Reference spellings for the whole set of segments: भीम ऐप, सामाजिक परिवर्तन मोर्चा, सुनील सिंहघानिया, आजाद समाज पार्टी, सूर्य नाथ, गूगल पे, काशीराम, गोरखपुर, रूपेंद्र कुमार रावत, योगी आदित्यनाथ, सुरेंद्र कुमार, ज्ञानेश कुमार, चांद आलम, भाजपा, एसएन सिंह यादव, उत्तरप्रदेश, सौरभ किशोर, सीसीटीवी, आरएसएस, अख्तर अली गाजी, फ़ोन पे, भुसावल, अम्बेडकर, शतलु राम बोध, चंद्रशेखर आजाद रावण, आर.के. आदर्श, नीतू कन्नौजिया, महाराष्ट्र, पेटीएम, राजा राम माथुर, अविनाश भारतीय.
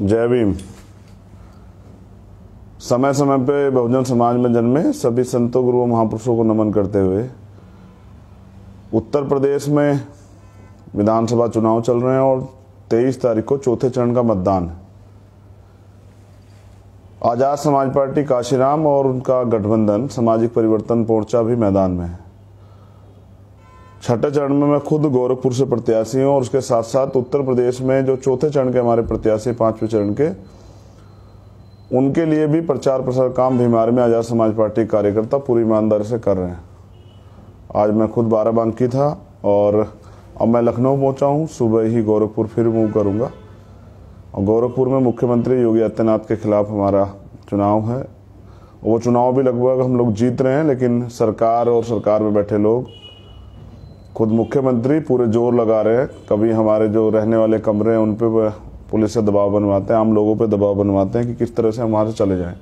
जय भीम। समय समय पे बहुजन समाज में जन्मे सभी संतों गुरुओं महापुरुषों को नमन करते हुए उत्तर प्रदेश में विधानसभा चुनाव चल रहे हैं और 23 तारीख को चौथे चरण का मतदान है। आजाद समाज पार्टी काशीराम और उनका गठबंधन सामाजिक परिवर्तन मोर्चा भी मैदान में है। छठे चरण में मैं खुद गोरखपुर से प्रत्याशी हूँ और उसके साथ साथ उत्तर प्रदेश में जो चौथे चरण के हमारे प्रत्याशी पांचवें चरण के, उनके लिए भी प्रचार प्रसार काम भीम आर्मी में आजाद समाज पार्टी कार्यकर्ता पूरी ईमानदारी से कर रहे हैं। आज मैं खुद बाराबंकी था और अब मैं लखनऊ पहुँचा हूँ। सुबह ही गोरखपुर फिर मूव करूँगा और गोरखपुर में मुख्यमंत्री योगी आदित्यनाथ के खिलाफ हमारा चुनाव है। वो चुनाव भी लगभग हम लोग जीत रहे हैं, लेकिन सरकार और सरकार में बैठे लोग, खुद मुख्यमंत्री पूरे जोर लगा रहे हैं। कभी हमारे जो रहने वाले कमरे हैं उन पर पुलिस से दबाव बनवाते हैं, आम लोगों पे दबाव बनवाते हैं कि किस तरह से हम वहाँ से चले जाएं।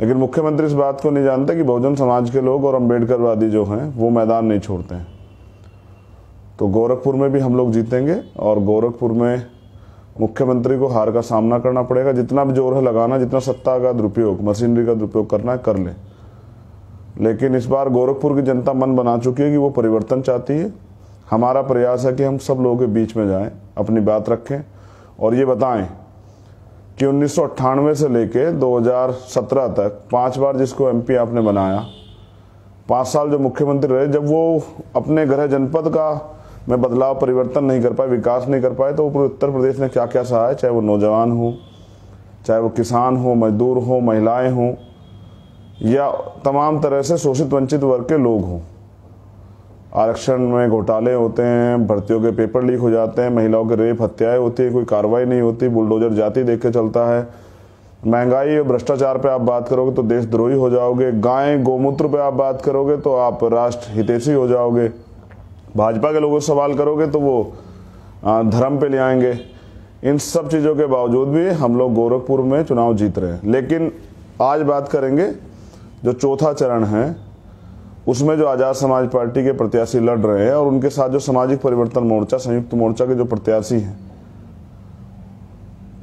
लेकिन मुख्यमंत्री इस बात को नहीं जानते कि बहुजन समाज के लोग और अम्बेडकरवादी जो हैं वो मैदान नहीं छोड़ते हैं। तो गोरखपुर में भी हम लोग जीतेंगे और गोरखपुर में मुख्यमंत्री को हार का सामना करना पड़ेगा। जितना भी जोर है लगाना, जितना सत्ता का दुरुपयोग मशीनरी का दुरुपयोग करना है कर लें। लेकिन इस बार गोरखपुर की जनता मन बना चुकी है कि वो परिवर्तन चाहती है। हमारा प्रयास है कि हम सब लोगों के बीच में जाएं, अपनी बात रखें और ये बताएं कि 1998 से लेके 2017 तक 5 बार जिसको एमपी आपने बनाया, 5 साल जो मुख्यमंत्री रहे, जब वो अपने गृह जनपद का में बदलाव परिवर्तन नहीं कर पाए, विकास नहीं कर पाए, तो पूरे उत्तर प्रदेश ने क्या क्या सहा है। चाहे वो नौजवान हो, चाहे वो किसान हो, मजदूर हो, महिलाएँ हों या तमाम तरह से शोषित वंचित वर्ग के लोग हों। आरक्षण में घोटाले होते हैं, भर्तियों के पेपर लीक हो जाते हैं, महिलाओं के रेप हत्याएं होती है, कोई कार्रवाई नहीं होती, बुलडोजर जाति देख के चलता है। महंगाई और भ्रष्टाचार पे आप बात करोगे तो देशद्रोही हो जाओगे। गाय गौमूत्र पे आप बात करोगे तो आप राष्ट्र हितैषी हो जाओगे। भाजपा के लोगों से सवाल करोगे तो वो धर्म पे ले आएंगे। इन सब चीज़ों के बावजूद भी हम लोग गोरखपुर में चुनाव जीत रहे हैं। लेकिन आज बात करेंगे जो चौथा चरण है उसमें जो आज़ाद समाज पार्टी के प्रत्याशी लड़ रहे हैं और उनके साथ जो सामाजिक परिवर्तन मोर्चा संयुक्त मोर्चा के जो प्रत्याशी हैं,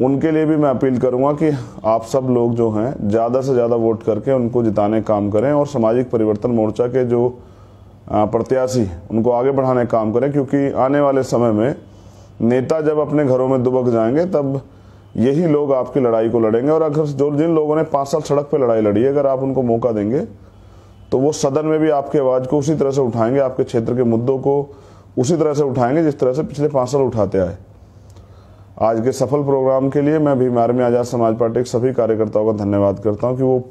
उनके लिए भी मैं अपील करूंगा कि आप सब लोग जो हैं ज़्यादा से ज़्यादा वोट करके उनको जिताने का काम करें और सामाजिक परिवर्तन मोर्चा के जो प्रत्याशी हैं उनको आगे बढ़ाने का काम करें। क्योंकि आने वाले समय में नेता जब अपने घरों में दुबक जाएंगे तब यही लोग आपकी लड़ाई को लड़ेंगे। और अगर जो जिन लोगों ने 5 साल सड़क पर लड़ाई लड़ी है, अगर आप उनको मौका देंगे तो वो सदन में भी आपकी आवाज़ को उसी तरह से उठाएंगे, आपके क्षेत्र के मुद्दों को उसी तरह से उठाएंगे जिस तरह से पिछले 5 साल उठाते आए। आज के सफल प्रोग्राम के लिए मैं भीम आर्मी आज़ाद समाज पार्टी के सभी कार्यकर्ताओं का धन्यवाद करता हूँ कि वो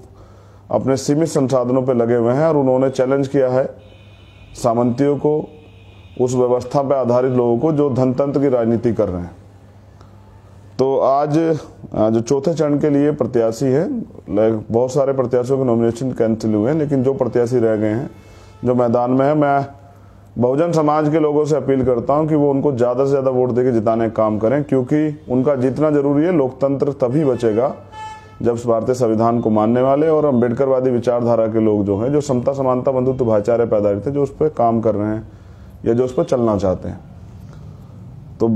अपने सीमित संसाधनों पर लगे हुए हैं और उन्होंने चैलेंज किया है सामंतियों को, उस व्यवस्था पर आधारित लोगों को जो धनतंत्र की राजनीति कर रहे हैं। तो आज जो चौथे चरण के लिए प्रत्याशी हैं, बहुत सारे प्रत्याशियों के नॉमिनेशन कैंसिल हुए हैं, लेकिन जो प्रत्याशी रह गए हैं जो मैदान में है, मैं बहुजन समाज के लोगों से अपील करता हूं कि वो उनको ज़्यादा से ज़्यादा वोट देके जिताने का काम करें। क्योंकि उनका जीतना जरूरी है। लोकतंत्र तभी बचेगा जब भारतीय संविधान को मानने वाले और अम्बेडकरवादी विचारधारा के लोग जो हैं, जो समता समानता बंधुत्व भाईचारे पे आधारित है, जो उस पर काम कर रहे हैं या जो उस पर चलना चाहते हैं। तो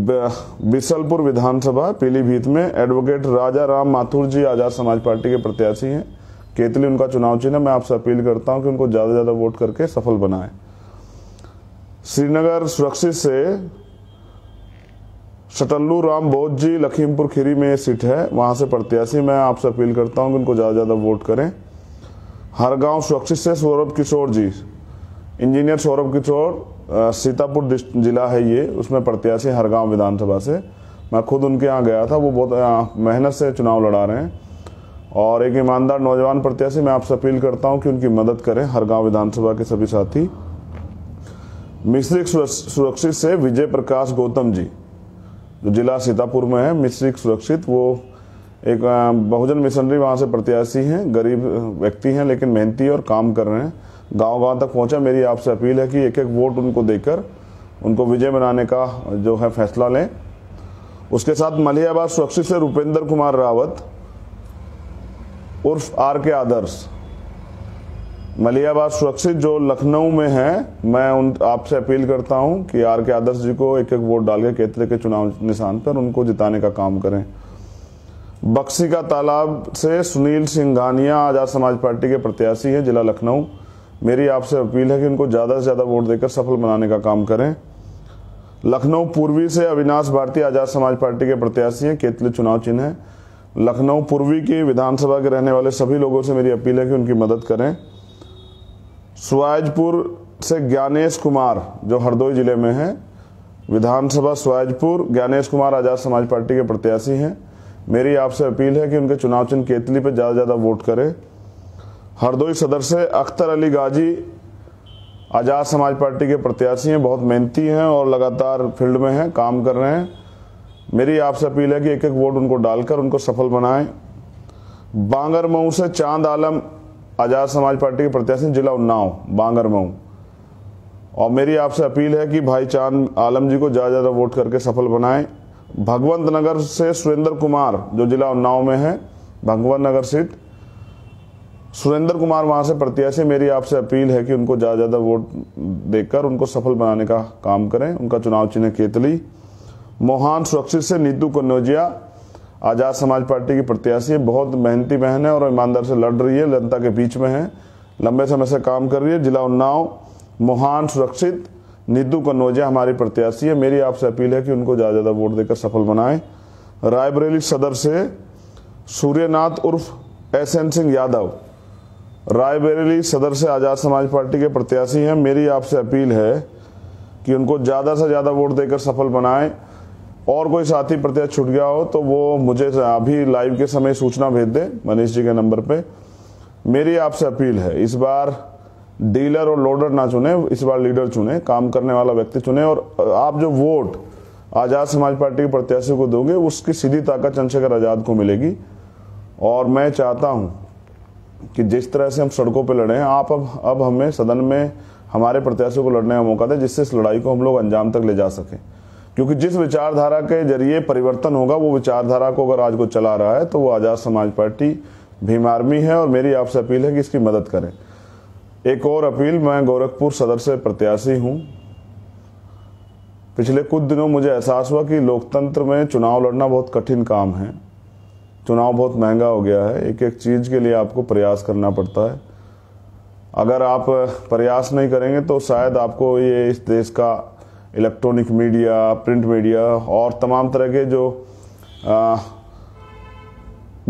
बिसलपुर विधानसभा पीलीभीत में एडवोकेट राजा राम माथुर जी आज़ाद समाज पार्टी के प्रत्याशी हैं। केतली उनका चुनाव चिन्ह। मैं आपसे अपील करता हूं कि उनको ज़्यादा से ज़्यादा वोट करके सफल बनाएं। श्रीनगर सुरक्षित से शतलु राम बोध जी लखीमपुर खीरी में सीट है, वहां से प्रत्याशी। मैं आपसे अपील करता हूँ कि उनको ज़्यादा से ज़्यादा वोट करें। हरगांव सुरक्षित से सौरभ किशोर जी, इंजीनियर सौरभ किशोर, सीतापुर जिला है ये, उसमें प्रत्याशी हरगांव विधानसभा से। मैं खुद उनके यहाँ गया था। वो बहुत मेहनत से चुनाव लड़ा रहे हैं और एक ईमानदार नौजवान प्रत्याशी। मैं आपसे अपील करता हूँ कि उनकी मदद करें हरगांव विधानसभा के सभी साथी। मिश्रिक सुरक्षित से विजय प्रकाश गौतम जी, जो जिला सीतापुर में है मिश्रिक सुरक्षित, वो एक बहुजन मिशनरी वहाँ से प्रत्याशी हैं। गरीब व्यक्ति हैं लेकिन मेहनती और काम कर रहे हैं, गांव-गांव तक पहुंचा। मेरी आपसे अपील है कि एक एक वोट उनको देकर उनको विजय बनाने का जो है फैसला लें। उसके साथ मलियाबाद सुरक्षित से रूपेंद्र कुमार रावत उर्फ आर.के. आदर्श, मलियाबाद सुरक्षित जो लखनऊ में है, मैं उन आपसे अपील करता हूं कि आर.के. आदर्श जी को एक एक वोट डाल के केतले के चुनाव निशान पर उनको जिताने का काम करें। बक्सी का तालाब से सुनील सिंहघानिया आजाद समाज पार्टी के प्रत्याशी हैं जिला लखनऊ। मेरी आपसे अपील है कि उनको ज़्यादा से ज़्यादा वोट देकर सफल बनाने का काम करें। लखनऊ पूर्वी से अविनाश भारतीय आजाद समाज पार्टी के प्रत्याशी हैं, केतली चुनाव चिन्ह है। लखनऊ पूर्वी की विधानसभा के रहने वाले सभी लोगों से मेरी अपील है कि उनकी मदद करें। स्वायजपुर से ज्ञानेश कुमार जो हरदोई जिले में हैं, विधानसभा स्वायजपुर, ज्ञानेश कुमार आजाद समाज पार्टी के प्रत्याशी हैं। मेरी आपसे अपील है कि उनके चुनाव चिन्ह केतली पर ज़्यादा से ज़्यादा वोट करें। हरदोई सदर से अख्तर अली गाजी आजाद समाज पार्टी के प्रत्याशी हैं, बहुत मेहनती हैं और लगातार फील्ड में हैं, काम कर रहे हैं। मेरी आपसे अपील है कि एक एक वोट उनको डालकर उनको सफल बनाएं। बांगरमऊ से चांद आलम आजाद समाज पार्टी के प्रत्याशी जिला उन्नाव बांगरमऊ, और मेरी आपसे अपील है कि भाई चांद आलम जी को ज़्यादा ज़्यादा वोट करके सफल बनाएं। भगवंत नगर से सुरेंद्र कुमार जो जिला उन्नाव में है, भगवंत नगर सीट, सुरेंद्र कुमार वहां से प्रत्याशी। मेरी आपसे अपील है कि उनको ज़्यादा ज़्यादा वोट देकर उनको सफल बनाने का काम करें। उनका चुनाव चिन्ह केतली। मोहान सुरक्षित से नीतू कन्नौजिया आजाद समाज पार्टी की प्रत्याशी है, बहुत मेहनती बहन है और ईमानदार से लड़ रही है, जनता के बीच में है, लंबे समय से काम कर रही है। जिला उन्नाव मोहान सुरक्षित नीतू कन्नौजिया हमारी प्रत्याशी है। मेरी आपसे अपील है कि उनको ज़्यादा ज़्यादा वोट देकर सफल बनाएं। रायबरेली सदर से सूर्य नाथ उर्फ एसएन सिंह यादव रायबरेली सदर से आजाद समाज पार्टी के प्रत्याशी हैं। मेरी आपसे अपील है कि उनको ज़्यादा से ज़्यादा वोट देकर सफल बनाएं। और कोई साथी प्रत्याशी छूट गया हो तो वो मुझे अभी लाइव के समय सूचना भेज दे मनीष जी के नंबर पे। मेरी आपसे अपील है इस बार डीलर और लोडर ना चुने, इस बार लीडर चुने, काम करने वाला व्यक्ति चुने। और आप जो वोट आज़ाद समाज पार्टी के प्रत्याशी को दोगे उसकी सीधी ताकत चंद्रशेखर आज़ाद को मिलेगी। और मैं चाहता हूँ कि जिस तरह से हम सड़कों पर लड़े हैं, आप अब हमें सदन में हमारे प्रत्याशियों को लड़ने का मौका दें, जिससे इस लड़ाई को हम लोग अंजाम तक ले जा सकें। क्योंकि जिस विचारधारा के जरिए परिवर्तन होगा वो विचारधारा को अगर आज को चला रहा है तो वो आज़ाद समाज पार्टी भीम आर्मी है। और मेरी आपसे अपील है कि इसकी मदद करें। एक और अपील, मैं गोरखपुर सदर से प्रत्याशी हूँ। पिछले कुछ दिनों मुझे एहसास हुआ कि लोकतंत्र में चुनाव लड़ना बहुत कठिन काम है, चुनाव बहुत महंगा हो गया है, एक एक चीज़ के लिए आपको प्रयास करना पड़ता है। अगर आप प्रयास नहीं करेंगे तो शायद आपको ये इस देश का इलेक्ट्रॉनिक मीडिया, प्रिंट मीडिया और तमाम तरह के जो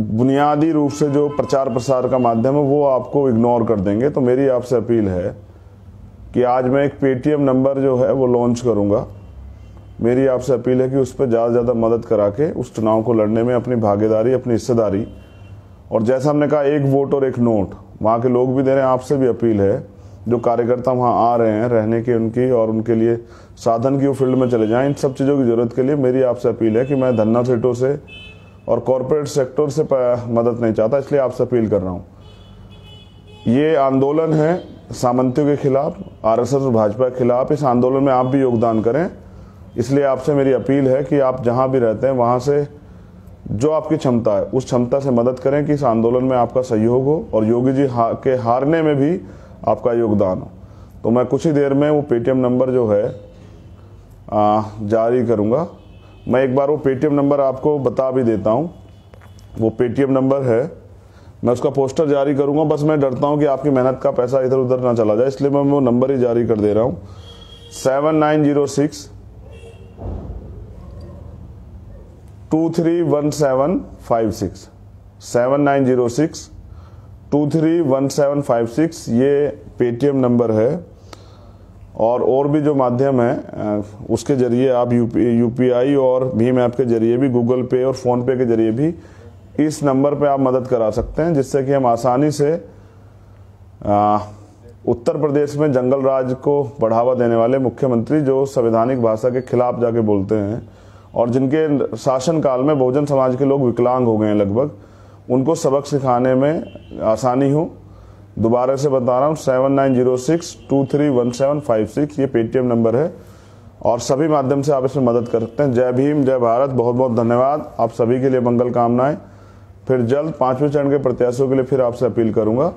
बुनियादी रूप से जो प्रचार प्रसार का माध्यम है वो आपको इग्नोर कर देंगे। तो मेरी आपसे अपील है कि आज मैं एक पेटीएम नंबर जो है वो लॉन्च करूंगा। मेरी आपसे अपील है कि उस पर ज़्यादा से ज़्यादा मदद करा के उस चुनाव को लड़ने में अपनी भागीदारी, अपनी हिस्सेदारी, और जैसा हमने कहा एक वोट और एक नोट वहाँ के लोग भी दे रहे हैं। आपसे भी अपील है जो कार्यकर्ता वहाँ आ रहे हैं रहने के, उनकी और उनके लिए साधन की वो फील्ड में चले जाएं। इन सब चीज़ों की ज़रूरत के लिए मेरी आपसे अपील है कि मैं धन्ना सीटों से और कॉरपोरेट सेक्टर से मदद नहीं चाहता, इसलिए आपसे अपील कर रहा हूँ। ये आंदोलन है सामंतियों के खिलाफ, आरएसएस और भाजपा के खिलाफ। इस आंदोलन में आप भी योगदान करें, इसलिए आपसे मेरी अपील है कि आप जहाँ भी रहते हैं वहाँ से जो आपकी क्षमता है उस क्षमता से मदद करें कि इस आंदोलन में आपका सहयोग हो और योगी जी के हारने में भी आपका योगदान हो। तो मैं कुछ ही देर में वो पेटीएम नंबर जो है जारी करूंगा। मैं एक बार वो पेटीएम नंबर आपको बता भी देता हूं। वो पेटीएम नंबर है, मैं उसका पोस्टर जारी करूंगा। बस मैं डरता हूं कि आपकी मेहनत का पैसा इधर उधर ना चला जाए, इसलिए मैं वो नंबर ही जारी कर दे रहा हूं। 7906231756 7906231756 ये पेटीएम नंबर है। और भी जो माध्यम है उसके जरिए आप यूपीआई और भीम ऐप के जरिए भी, गूगल पे और फ़ोन पे के जरिए भी इस नंबर पे आप मदद करा सकते हैं, जिससे कि हम आसानी से उत्तर प्रदेश में जंगल राज को बढ़ावा देने वाले मुख्यमंत्री जो संवैधानिक भाषा के खिलाफ जाके बोलते हैं और जिनके शासनकाल में बहुजन समाज के लोग विकलांग हो गए हैं लगभग, उनको सबक सिखाने में आसानी हो। दोबारा से बता रहा हूँ, 7906231756 ये पेटीएम नंबर है और सभी माध्यम से आप इसमें मदद कर सकते हैं। जय भीम, जय भारत। बहुत बहुत धन्यवाद। आप सभी के लिए मंगल कामनाएं। फिर जल्द पांचवें चरण के प्रत्याशियों के लिए फिर आपसे अपील करूंगा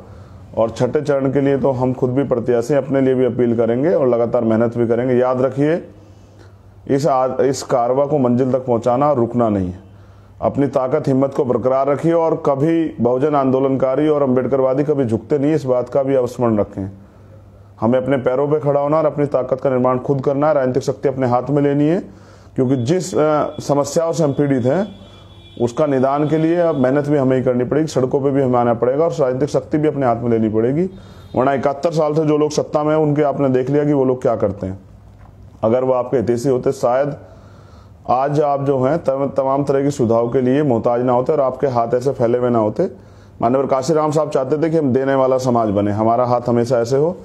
और छठे चरण के लिए तो हम खुद भी प्रत्याशी, अपने लिए भी अपील करेंगे और लगातार मेहनत भी करेंगे। याद रखिए इस कारवा को मंजिल तक पहुँचाना, रुकना नहीं है। अपनी ताकत हिम्मत को बरकरार रखिए और कभी बहुजन आंदोलनकारी और अम्बेडकरवादी कभी झुकते नहीं, इस बात का भी अवस्मरण रखें। हमें अपने पैरों पे खड़ा होना और अपनी ताकत का निर्माण खुद करना है। राजनीतिक शक्ति अपने हाथ में लेनी है, क्योंकि जिस समस्याओं से हम पीड़ित हैं उसका निदान के लिए अब मेहनत भी हमें ही करनी पड़ेगी, सड़कों पर भी हमें आना पड़ेगा और राजनीतिक शक्ति भी अपने हाथ में लेनी पड़ेगी। वरना 71 साल से जो लोग सत्ता में हैं उनके आपने देख लिया कि वो लोग क्या करते हैं। अगर वो आपके हितैषी होते शायद आज आप जो हैं तमाम तरह के सुझाव के लिए मोहताज ना होते और आपके हाथ ऐसे फैले हुए ना होते। माननीय काशीराम साहब चाहते थे कि हम देने वाला समाज बने, हमारा हाथ हमेशा ऐसे हो।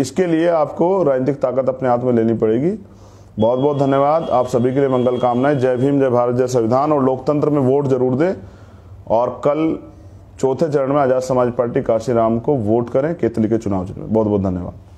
इसके लिए आपको राजनीतिक ताकत अपने हाथ में लेनी पड़ेगी। बहुत बहुत धन्यवाद, आप सभी के लिए मंगल कामनाएं। जय भीम, जय भारत, जय संविधान। और लोकतंत्र में वोट जरूर दें और कल चौथे चरण में आजाद समाज पार्टी काशीराम को वोट करें केतली के चुनाव में। बहुत बहुत धन्यवाद।